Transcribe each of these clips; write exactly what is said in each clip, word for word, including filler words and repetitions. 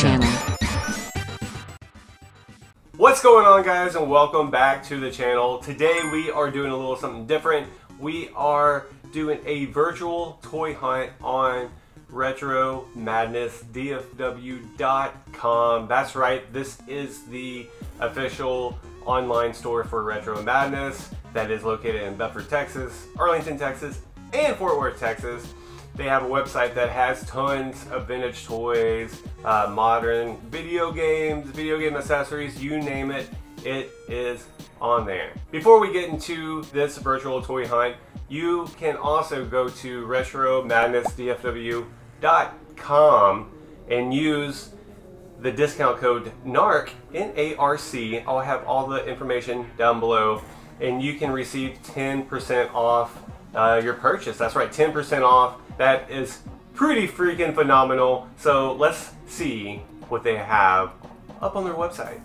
channel. What's going on, guys, and welcome back to the channel. Today we are doing a little something different. We are doing a virtual toy hunt on retro madness d f w dot com. That's right, this is the official online store for Retro Madness that is located in Bedford, Texas, Arlington, Texas, and Fort Worth, Texas. They have a website that has tons of vintage toys, uh, modern video games, video game accessories, you name it, it is on there. Before we get into this virtual toy hunt, you can also go to retro madness d f w dot com and use the discount code NARC, N A R C. I'll have all the information down below, and you can receive ten percent off uh, your purchase. That's right, ten percent off. That is pretty freaking phenomenal. So let's see what they have up on their website.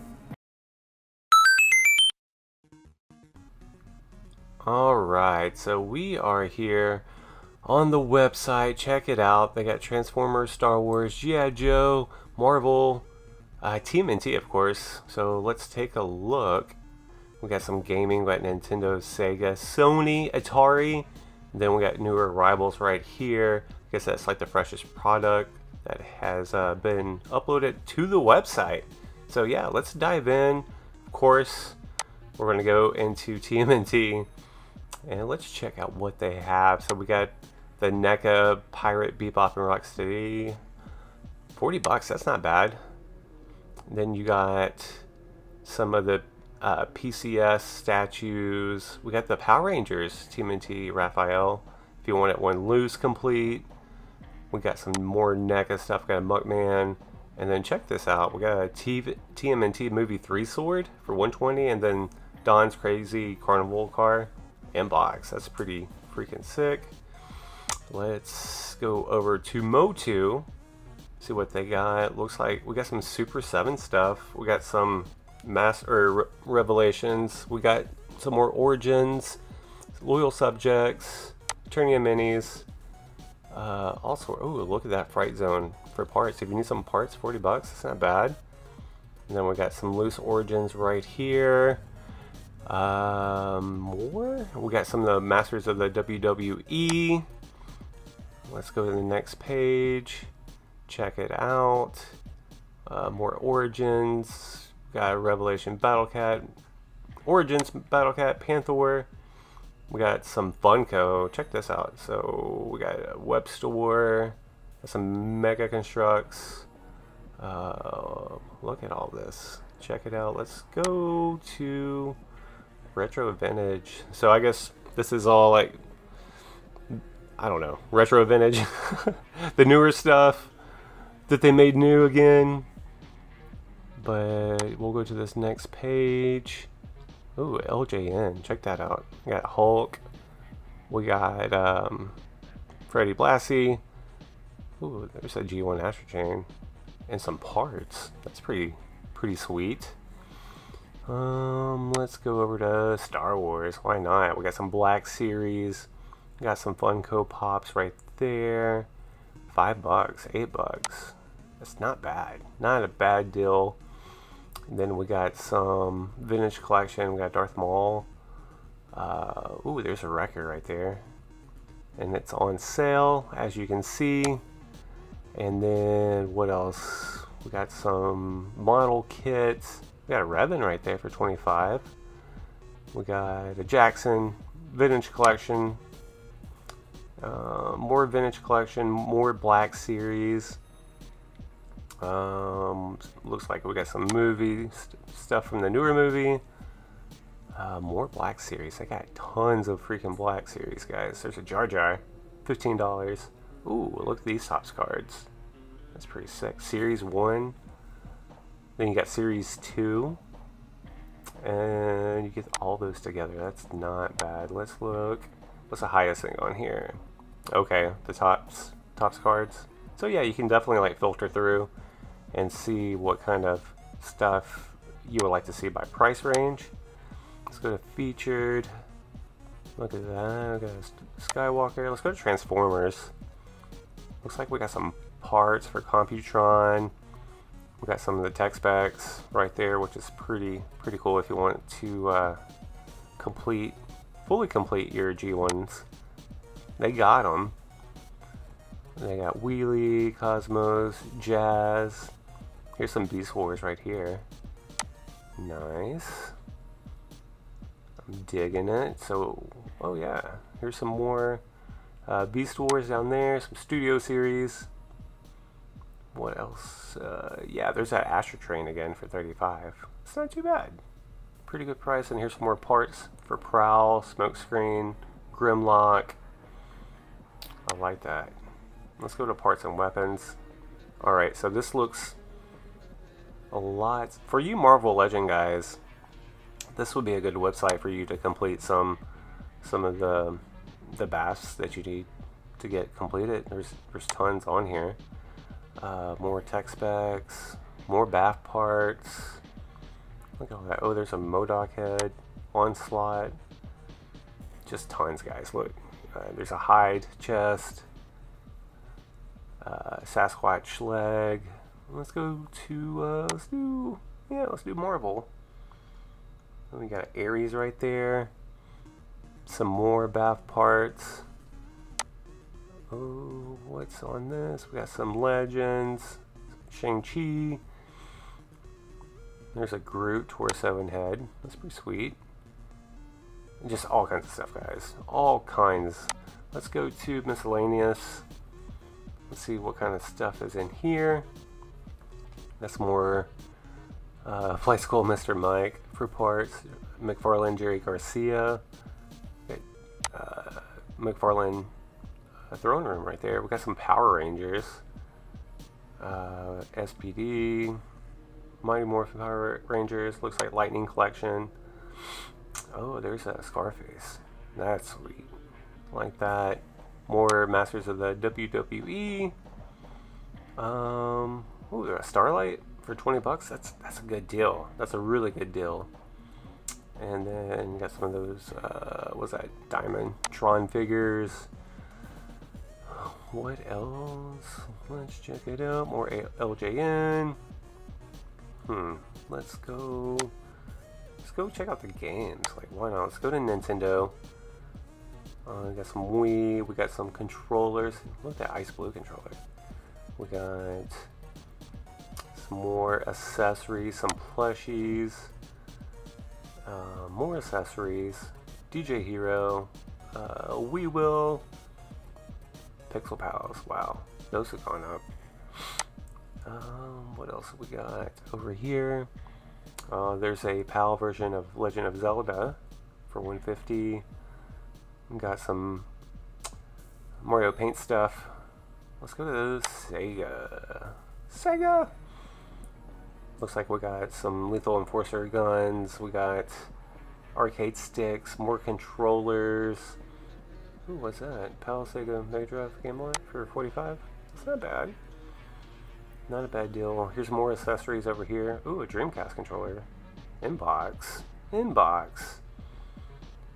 Alright, so we are here on the website. Check it out. They got Transformers, Star Wars, G I Joe, Marvel, uh, T M N T, of course. So let's take a look. We got some gaming. We got Nintendo, Sega, Sony, Atari. Then we got newer arrivals right here. I guess that's like the freshest product that has uh, been uploaded to the website. So yeah, let's dive in. Of course, we're going to go into T M N T. And let's check out what they have. So we got the NECA, Pirate Bebop, and Rocksteady. forty bucks, that's not bad. And then you got some of the uh, P C S statues. We got the Power Rangers, T M N T, Raphael. If you want it one loose, complete. We got some more NECA stuff. We got a Muckman. And then check this out. We got a T M N T Movie three sword for one twenty, and then Don's Crazy Carnival Car. Inbox. That's pretty freaking sick. Let's go over to Motu, see what they got. Looks like we got some Super seven stuff. We got some Master Revelations. We got some more Origins, Loyal Subjects, Turnian minis. Uh, also, oh, look at that Fright Zone for parts. If you need some parts, forty bucks. That's not bad. And then we got some loose Origins right here. Um, more? We got some of the Masters of the W W E. Let's go to the next page. Check it out. Uh, more Origins. We got Revelation Battle Cat. Origins Battle Cat, Panthor. We got some Funko. Check this out. So we got a web store. Some Mega Constructs. Uh, look at all this. Check it out. Let's go to Retro Vintage. So I guess this is all like, I don't know, Retro Vintage. The newer stuff that they made new again. But we'll go to this next page. Ooh, L J N. Check that out. We got Hulk. We got um, Freddie Blassie. Ooh, there's a G one Astro Chain. And some parts. That's pretty, pretty sweet. Um, let's go over to Star Wars. Why not? We got some Black Series. We got some Funko Pops right there. Five bucks, eight bucks. That's not bad. Not a bad deal. And then we got some vintage collection. We got Darth Maul. Uh, ooh, there's a record right there. And it's on sale, as you can see. And then what else? We got some model kits. We got a Revan right there for twenty-five. We got a Jackson vintage collection. Uh, more vintage collection, more Black Series. Um, looks like we got some movie st stuff from the newer movie. Uh, more Black Series. I got tons of freaking Black Series, guys. There's a Jar Jar, fifteen dollars. Ooh, look at these tops cards. That's pretty sick. Series one. Then you got series two, and you get all those together. That's not bad. Let's look. What's the highest thing on here? Okay, the tops, tops cards. So yeah, you can definitely like filter through and see what kind of stuff you would like to see by price range. Let's go to featured. Look at that. We got Skywalker. Let's go to Transformers. Looks like we got some parts for Computron. We got some of the text backs right there, which is pretty pretty cool if you want to uh, complete, fully complete your G ones. They got them. They got Wheelie, Cosmos, Jazz. Here's some Beast Wars right here. Nice. I'm digging it. So, oh yeah, here's some more uh, Beast Wars down there, some Studio Series. What else? Uh, yeah, there's that Astro Chain again for thirty-five dollars. It's not too bad. Pretty good price. And here's some more parts for Prowl, Smokescreen, Grimlock. I like that. Let's go to parts and weapons. Alright, so this looks a lot. For you Marvel Legend guys, this would be a good website for you to complete some some of the the baths that you need to get completed. There's, there's tons on here. Uh, more tech specs, more bath parts. Look at all that. Oh, there's a MODOK head, Onslaught. Just tons, guys. Look, uh, there's a hide chest. Uh, Sasquatch leg. Let's go to uh, let's do yeah let's do Marvel. And we got Ares right there. Some more bath parts. Oh, what's on this? We got some Legends, Shang-Chi. There's a Groot Tor seven head. That's pretty sweet. Just all kinds of stuff, guys. All kinds. Let's go to miscellaneous. Let's see what kind of stuff is in here. That's more uh, Flight School Mister Mike for parts. McFarlane, Jerry Garcia. Uh, McFarlane uh, Throne Room right there. We got some Power Rangers. Uh, S P D. Mighty Morphin Power Rangers. Looks like Lightning Collection. Oh, there's a Scarface. That's sweet. Like that. More Masters of the W W E. Um, ooh, a Starlight for twenty bucks. That's that's a good deal. That's a really good deal. And then you got some of those. Uh, what's that? Diamond Tron figures. What else? Let's check it out. More L J N. Hmm. Let's go. Let's go check out the games. Like, why not? Let's go to Nintendo. Uh, we got some Wii, we got some controllers. Look at that ice blue controller. We got some more accessories, some plushies, uh, more accessories, D J Hero, uh, Wii Will, Pixel Pals. Wow, those have gone up. Um, what else have we got over here? Uh, there's a PAL version of Legend of Zelda for one hundred fifty dollars. Got some Mario Paint stuff. Let's go to those. Sega. Sega! Looks like we got some Lethal Enforcer guns. We got arcade sticks, more controllers. Ooh, what's that? PAL Sega Mega Drive Game Boy for forty-five dollars. That's not bad. Not a bad deal. Here's more accessories over here. Ooh, a Dreamcast controller. Inbox. Inbox.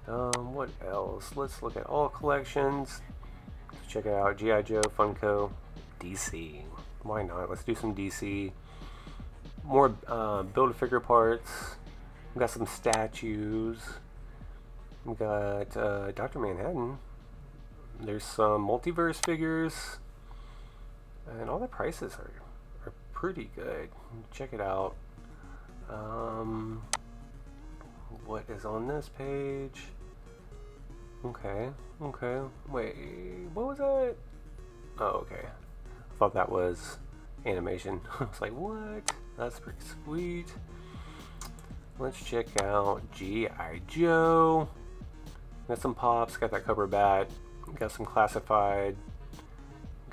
Um, what else? Let's look at all collections. Let's check it out. G I Joe, Funko, D C. Why not? Let's do some D C. More uh, Build-A-Figure parts. We got some statues. We got uh, Doctor Manhattan. There's some Multiverse figures. And all the prices are, are pretty good. Check it out. Um, what is on this page? Okay, okay. Wait, what was that? Oh, okay. I thought that was animation. I was like, what? That's pretty sweet. Let's check out G I Joe. Got some Pops, got that Cobra Bat, got some Classified,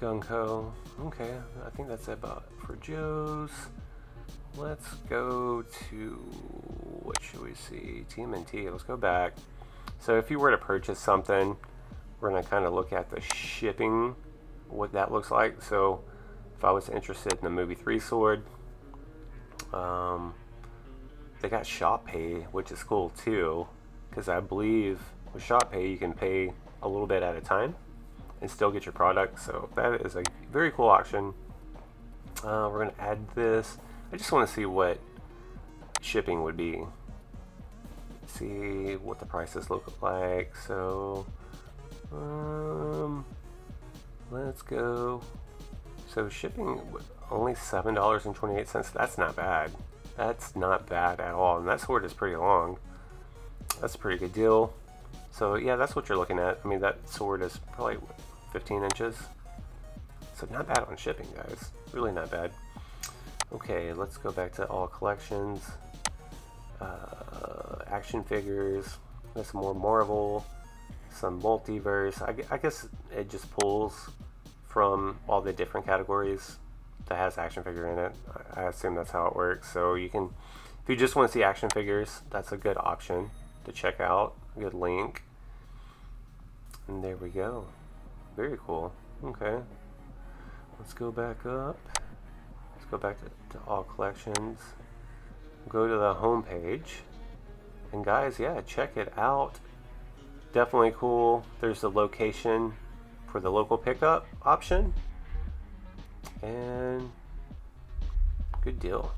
Gunko. Okay, I think that's about for Joe's. Let's go to, what should we see? T M N T, let's go back. So if you were to purchase something, we're gonna kind of look at the shipping, what that looks like. So if I was interested in the movie Three Sword, um, they got Shop Pay, which is cool too, because I believe with Shop Pay, you can pay a little bit at a time and still get your product. So that is a very cool option. Uh, we're gonna add this. I just want to see what shipping would be. See what the prices look like. So um let's go. So shipping only seven dollars and twenty-eight cents. That's not bad. That's not bad at all. And that sword is pretty long. That's a pretty good deal. So yeah, that's what you're looking at. I mean, that sword is probably fifteen inches. So not bad on shipping, guys. Really not bad. Okay, let's go back to all collections. Uh, action figures. There's some more Marvel. Some Multiverse. I, I guess it just pulls from all the different categories that has action figure in it. I assume that's how it works. So you can, if you just want to see action figures, that's a good option to check out. Good link. And there we go. Very cool. Okay. Let's go back up. Let's go back to, to all collections. Go to the home page. And guys, yeah, check it out. Definitely cool. There's the location for the local pickup option. And good deal.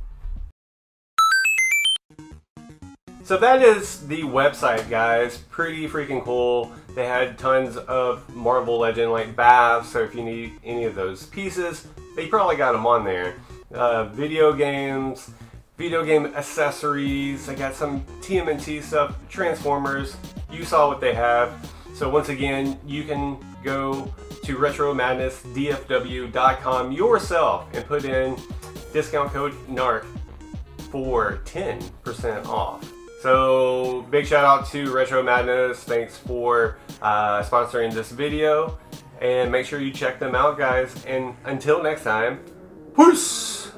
So that is the website, guys. Pretty freaking cool. They had tons of Marvel Legend like baths, so if you need any of those pieces, they probably got them on there. Uh, video games, video game accessories, they got some T M N T stuff, Transformers, you saw what they have. So once again, you can go to retro madness d f w dot com yourself and put in discount code NARC for ten percent off. So big shout out to Retro Madness. Thanks for uh, sponsoring this video, and make sure you check them out, guys. And until next time, peace!